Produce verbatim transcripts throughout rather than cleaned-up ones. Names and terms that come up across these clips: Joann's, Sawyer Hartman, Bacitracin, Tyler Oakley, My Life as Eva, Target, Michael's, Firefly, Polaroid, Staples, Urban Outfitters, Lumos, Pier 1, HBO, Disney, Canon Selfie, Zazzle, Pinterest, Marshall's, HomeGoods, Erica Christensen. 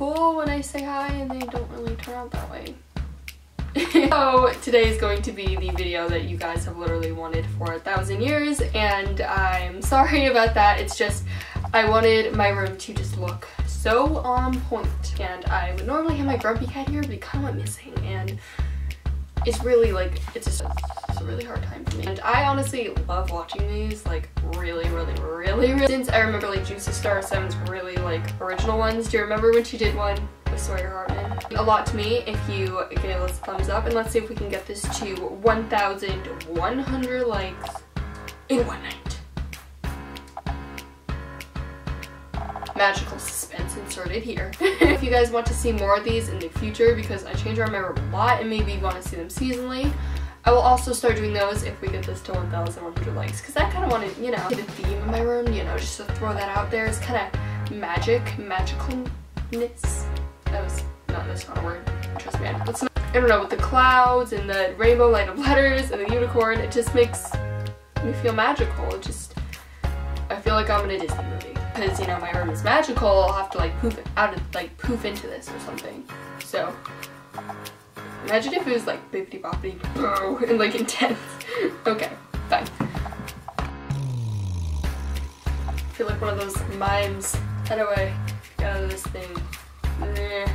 cool when I say hi and they don't really turn out that way. So today is going to be the video that you guys have literally wanted for a thousand years, and I'm sorry about that. It's just I wanted my room to just look so on point, and I would normally have my grumpy cat here, but he kind of went missing, and it's really like it's just it's a really hard time for me. And I honestly love watching these, like really, really, really, really. Since I remember like Juicy Star Seven's really like original ones. Do you remember when she did one? Sawyer Hartman. A lot to me if you gave us a thumbs up, and let's see if we can get this to one thousand one hundred likes in one night. Magical suspense inserted here. If you guys want to see more of these in the future, because I change around my room a lot and maybe you want to see them seasonally, I will also start doing those if we get this to one thousand one hundred likes, because I kind of want to, you know, get a theme in my room, you know, just to throw that out there. It's kind of magic, magicalness. That was not, that's not a word. Trust me, I don't, not, I don't know, with the clouds and the rainbow line of letters and the unicorn, it just makes me feel magical. It just, I feel like I'm in a Disney movie. Because, you know, my room is magical, I'll have to like poof it out of, like poof into this or something. So, imagine if it was like bippity boppity bro and like intense. Okay, fine. I feel like one of those mimes. How do I get out of this thing? Nah,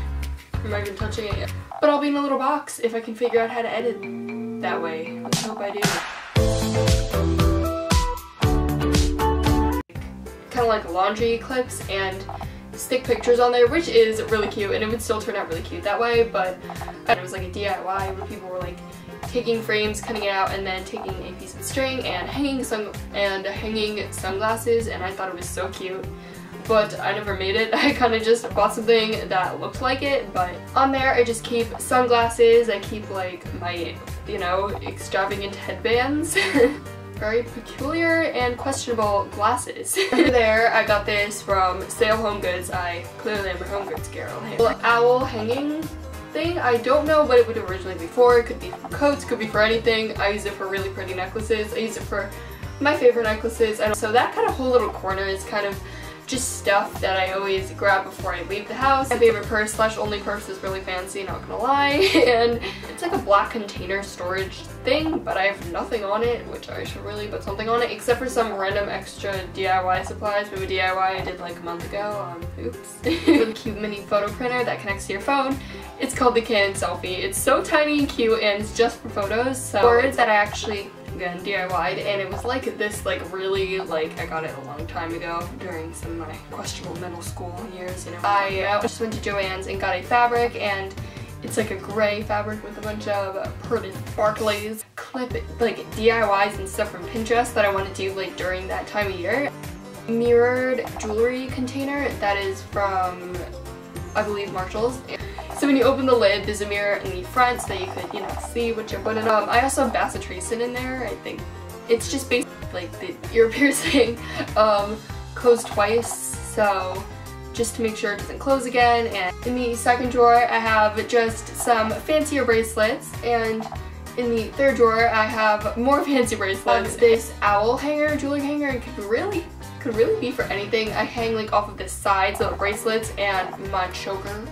I'm not even touching it yet. But I'll be in a little box if I can figure out how to edit that way. Let's hope I do. Kind of like laundry clips and stick pictures on there, which is really cute, and it would still turn out really cute that way, but it was like a D I Y where people were like taking frames, cutting it out, and then taking a piece of string and hanging sun and hanging sunglasses, and I thought it was so cute. But I never made it. I kind of just bought something that looked like it, but on there I just keep sunglasses, I keep like my, you know, extravagant headbands. Very peculiar and questionable glasses. Over there I got this from Sale HomeGoods. I clearly am a HomeGoods girl. Well, owl hanging thing, I don't know what it would originally be for. It could be for coats, could be for anything. I use it for really pretty necklaces. I use it for my favorite necklaces. And so that kind of whole little corner is kind of just stuff that I always grab before I leave the house. My favorite purse slash only purse is really fancy, not gonna lie, and it's like a black container storage thing, but I have nothing on it, which I should really put something on it, except for some random extra D I Y supplies from a D I Y I did like a month ago, um, oops. Really cute mini photo printer that connects to your phone. It's called the Canon Selfie. It's so tiny and cute, and it's just for photos, so words that I actually again D I Y'd, and it was like this like really like I got it a long time ago during some of my questionable middle school years, you know. I uh, just went to Joann's and got a fabric, and it's like a gray fabric with a bunch of uh, purple Barclays clip like D I Ys and stuff from Pinterest that I want to do like during that time of year. Mirrored jewelry container that is from I believe Marshall's. So when you open the lid, there's a mirror in the front so that you could, you know, see what you're putting on. I also have Bacitracin in there, I think. It's just basically like the ear piercing, um, closed twice, so just to make sure it doesn't close again. And in the second drawer, I have just some fancier bracelets, and in the third drawer, I have more fancy bracelets. Um, this owl hanger, jewelry hanger, it could really, could really be for anything. I hang like off of the sides, little bracelets, and my choker.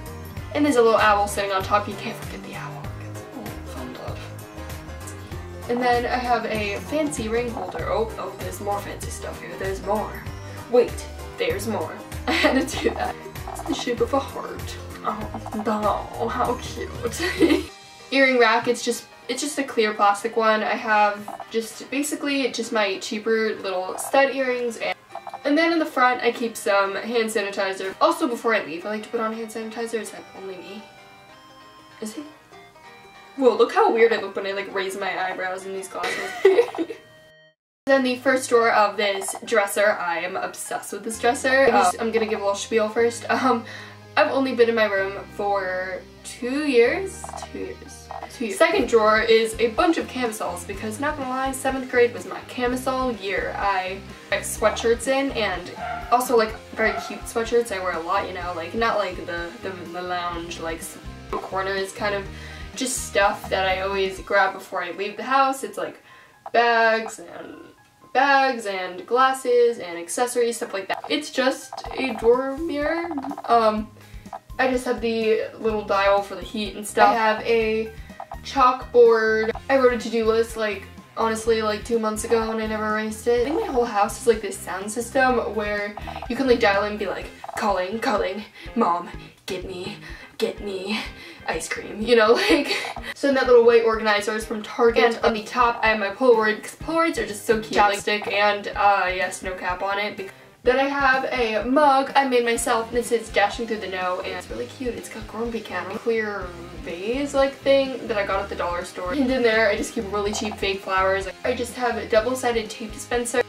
And there's a little owl sitting on top. You can't forget the owl. It's a little fun love. And then I have a fancy ring holder. Oh, oh, there's more fancy stuff here. There's more. Wait, there's more. I had to do that. It's the shape of a heart. Oh, no, how cute. Earring rack. It's just, it's just a clear plastic one. I have just basically just my cheaper little stud earrings. And And then in the front, I keep some hand sanitizer. Also, before I leave, I like to put on hand sanitizer. Is that only me? Is it? Whoa, look how weird I look when I like raise my eyebrows in these glasses. Then the first drawer of this dresser, I am obsessed with this dresser. Um, I'm gonna give a little spiel first. Um, I've only been in my room for two years? Two years. Two years. Second drawer is a bunch of camisoles because, not gonna lie, seventh grade was my camisole year. I have sweatshirts in, and also like very cute sweatshirts. I wear a lot, you know, like not like the, the, the lounge, like corners, kind of just stuff that I always grab before I leave the house. It's like bags and bags and glasses and accessories, stuff like that. It's just a drawer mirror. Um, I just have the little dial for the heat and stuff. I have a chalkboard. I wrote a to-do list like honestly like two months ago and I never erased it. I think my whole house is like this sound system where you can like dial in and be like, calling, calling, mom, get me, get me ice cream, you know, like. So in that little white organizer is from Target. And on the top I have my Polaroid because Polaroids are just so cute. Chapstick and uh yes, no cap on it. Then I have a mug I made myself, and it says Dashing Through the Know, and it's really cute. It's got Grumpy Cat on a clear vase-like thing that I got at the dollar store. And in there, I just keep really cheap fake flowers. I just have a double-sided tape dispenser.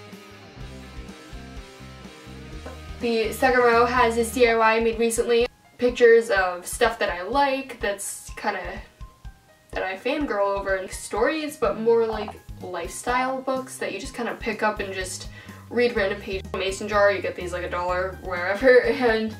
The second row has this D I Y I made recently. Pictures of stuff that I like, that's kind of, that I fangirl over, and stories, but more like lifestyle books that you just kind of pick up and just read random pages. Mason jar, you get these like a dollar wherever, and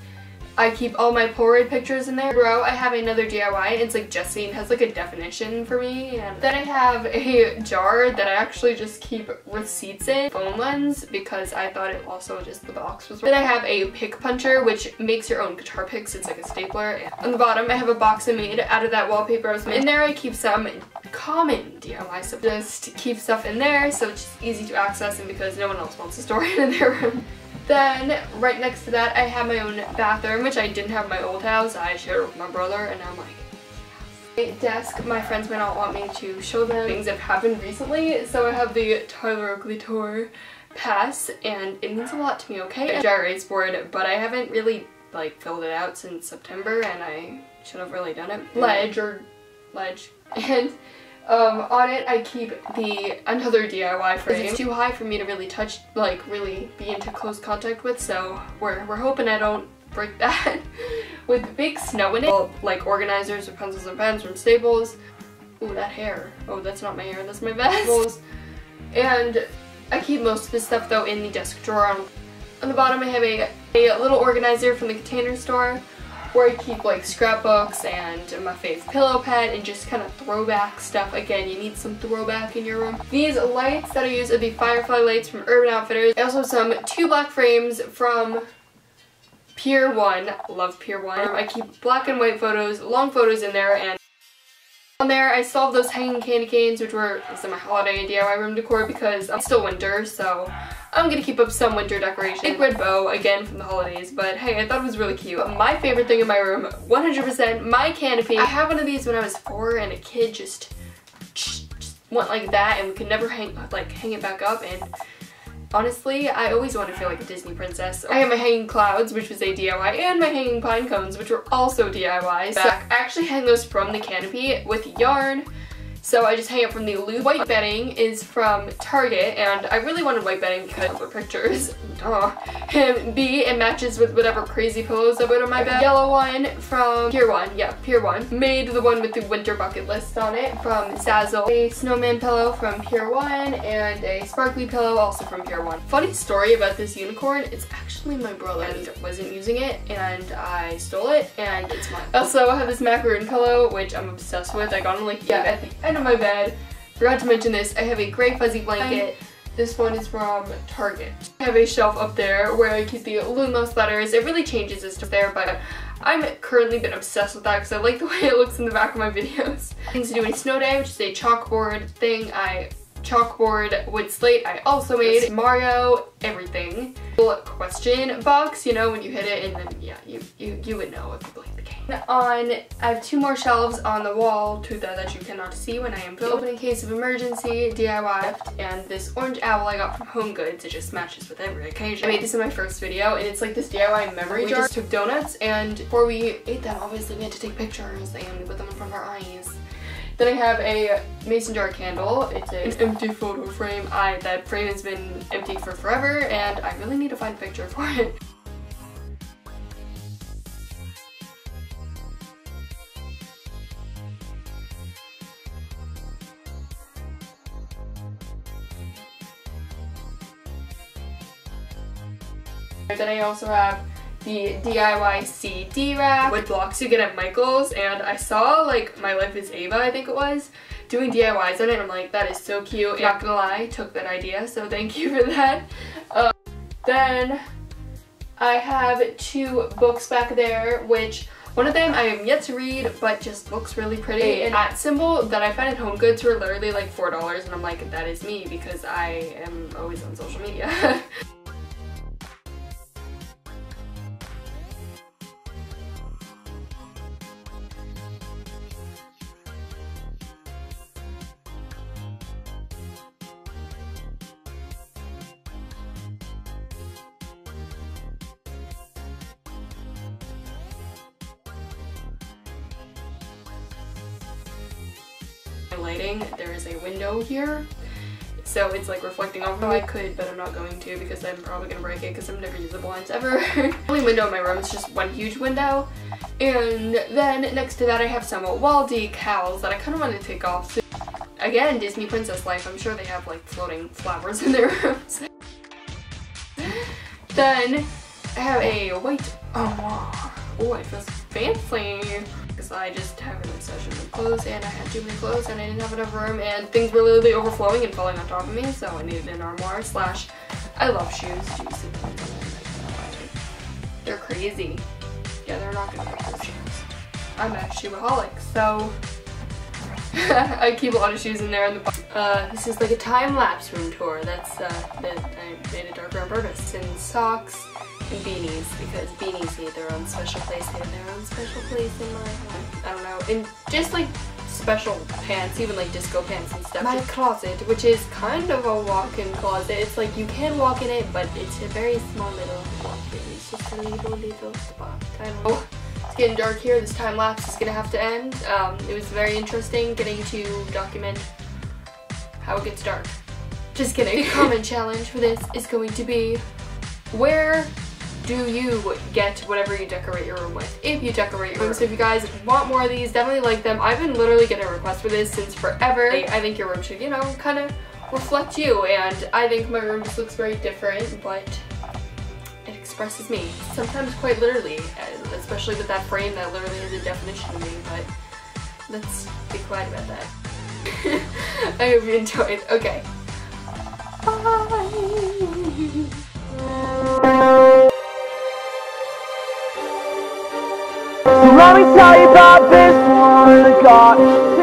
I keep all my Polaroid pictures in there. Bro, I have another D I Y, and it's like Jessie and has like a definition for me, and then I have a jar that I actually just keep receipts in, phone lens, because I thought it also just the box was wrong. Then I have a pick puncher, which makes your own guitar picks. It's like a stapler. On the bottom, I have a box I made out of that wallpaper I was made. In there, I keep some common D I Y stuff. Just keep stuff in there, so it's just easy to access, and because no one else wants to store it in their room. Then, right next to that, I have my own bathroom, which I didn't have in my old house. I shared it with my brother, and I'm like, yes. My desk, my friends may not want me to show them things that have happened recently, so I have the Tyler Oakley tour pass, and it means a lot to me, okay? A jar erase board, but I haven't really, like, filled it out since September, and I should have really done it. Ledge, or ledge, and um, on it I keep the another D I Y frame. It's too high for me to really touch, like really be into close contact with, so we're, we're hoping I don't break that. With big snow in it. All, like organizers with pencils and pens from Staples. Ooh, that hair. Oh, that's not my hair, that's my vest. And I keep most of this stuff though in the desk drawer. On, on the bottom I have a, a little organizer from the Container Store, where I keep like scrapbooks and my fave pillow pet and just kind of throwback stuff. Again, you need some throwback in your room. These lights that I use are the Firefly lights from Urban Outfitters. I also have some two black frames from Pier one. Love Pier one. I keep black and white photos, long photos in there, and on there I solved those hanging candy canes, which were in my holiday D I Y room decor because it's still winter, so I'm gonna keep up some winter decoration. Big red bow, again from the holidays, but hey, I thought it was really cute. My favorite thing in my room, one hundred percent, my canopy. I had one of these when I was four, and a kid just, just went like that, and we could never hang, like, hang it back up, and honestly, I always want to feel like a Disney princess. I have my hanging clouds, which was a D I Y, and my hanging pine cones, which were also D I Ys. So I actually hang those from the canopy with yarn. So I just hang it from the loop. White bedding is from Target, and I really wanted white bedding because of the pictures. Duh. And B, it matches with whatever crazy pillows I put on my bed. Yellow one from Pier one, yeah, Pier one. Made the one with the winter bucket list on it from Zazzle. A snowman pillow from Pier one, and a sparkly pillow also from Pier one. Funny story about this unicorn, it's actually my brother. I wasn't using it, and I stole it, and it's mine. Also, I have this macaroon pillow, which I'm obsessed with. I got him like, yeah, at the end of my bed. Forgot to mention this, I have a gray fuzzy blanket. This one is from Target. I have a shelf up there where I keep the Lumos letters. It really changes this stuff there, but I'm currently been obsessed with that because I like the way it looks in the back of my videos. Things to do in snow day, which is a chalkboard thing. I chalkboard wood slate I also made. Mario, everything. Little question box, you know, when you hit it, and then yeah, you you, you would know if you blink the cane. On, I have two more shelves on the wall to that, that you cannot see when I am filled. Open in case of emergency, D I Y, and this orange owl I got from HomeGoods. It just matches with every occasion. I made this in my first video, and it's like this D I Y memory we jar. We just took donuts, and before we ate them, obviously we had to take pictures, and we put them in front of our eyes. Then I have a mason jar candle. It's a, an empty photo frame. I that frame has been empty for forever, and I really need to find a picture for it. Then I also have the D I Y C D rack with blocks you get at Michael's, and I saw like My Life as Eva, I think it was, doing D I Ys on it, and I'm like, that is so cute. Not gonna lie, took that idea, so thank you for that. Uh, then I have two books back there, which One of them I am yet to read, but just looks really pretty. An at symbol that I found at HomeGoods were literally like four dollars, and I'm like, that is me because I am always on social media. Lighting, there is a window here, so it's like reflecting off. I could, but I'm not going to because I'm probably gonna break it because I've never used the blinds ever. Only window in my room is just one huge window, and then next to that I have some wall decals that I kind of want to take off. So, again, Disney princess life. I'm sure they have like floating flowers in their rooms. Then I have a white. Oh, oh, it feels fancy. Because I just have an obsession with clothes, and I had too many clothes and I didn't have enough room, and things were literally overflowing and falling on top of me, so I needed an armoire slash I love shoes. Shoes they're crazy. Yeah, they're not gonna like those shoes. I'm a shoeaholic, so I keep a lot of shoes in there in the box. Uh, this is like a time-lapse room tour. That's uh, that I made a dark room purpose and socks. And beanies, because beanies need their own special place. They have their own special place in my life. I don't know. And just like special pants, even like disco pants and stuff. My closet, which is kind of a walk-in closet. It's like you can walk in it, but it's a very small little walk-in. It's just a little, little spot. I don't know. It's getting dark here. This time lapse is gonna have to end. Um, it was very interesting getting to document how it gets dark. Just kidding. The common challenge for this is going to be where do you get whatever you decorate your room with, if you decorate your room. So if you guys want more of these, definitely like them. I've been literally getting requests for this since forever. I think your room should, you know, kind of reflect you, and I think my room just looks very different, but it expresses me. Sometimes quite literally, especially with that frame that literally is a definition of me, but let's be quiet about that. I hope you enjoyed. Okay. Bye! Let me tell you about this one I got.